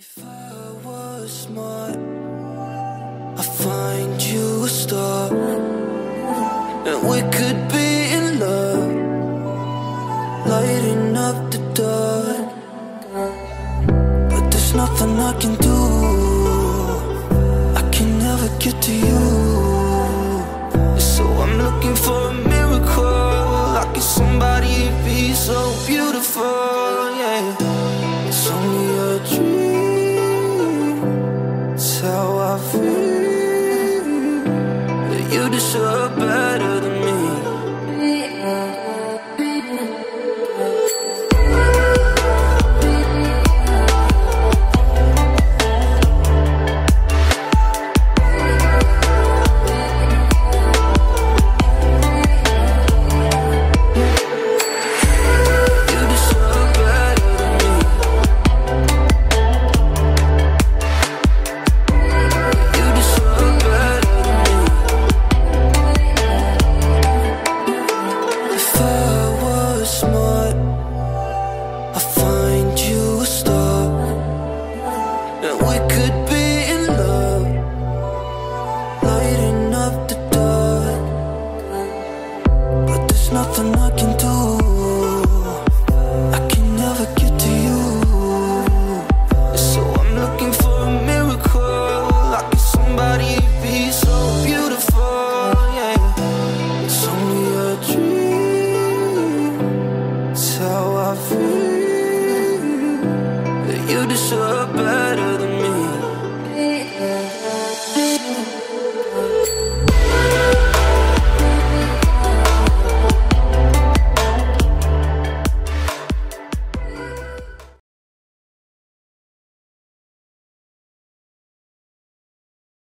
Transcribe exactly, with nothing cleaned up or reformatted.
If I was smart, I'd find you a star, and we could be in love, lighting up the dark. But there's nothing I can do, I can never get to you. So I'm looking for a miracle, like it's somebody to be so beautiful, yeah. It's only a dream, how I feel, that you deserve better than me. How I feel, that you deserve better.